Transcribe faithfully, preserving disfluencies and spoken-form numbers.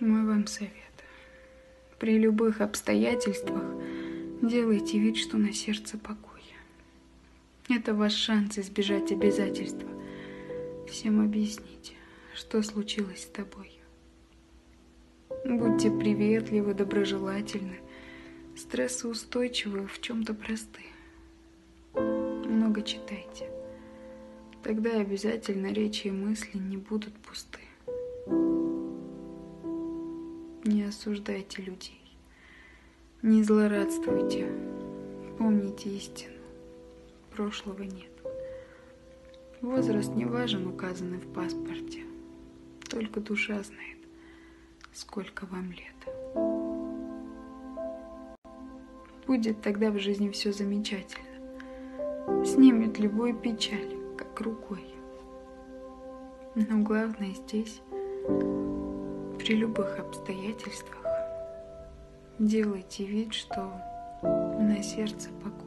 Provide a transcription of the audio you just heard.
Мой вам совет. При любых обстоятельствах делайте вид, что на сердце покой. Это ваш шанс избежать обязательства. Всем объясните, что случилось с тобой. Будьте приветливы, доброжелательны, стрессоустойчивы, в чем-то просты. Много читайте. Тогда обязательно речи и мысли не будут пусты. Не осуждайте людей. Не злорадствуйте. Помните истину. Прошлого нет. Возраст не важен, указанный в паспорте. Только душа знает, сколько вам лет. Будет тогда в жизни все замечательно. Снимет любую печаль, как рукой. Но главное здесь, при любых обстоятельствах, делайте вид, что на сердце покой.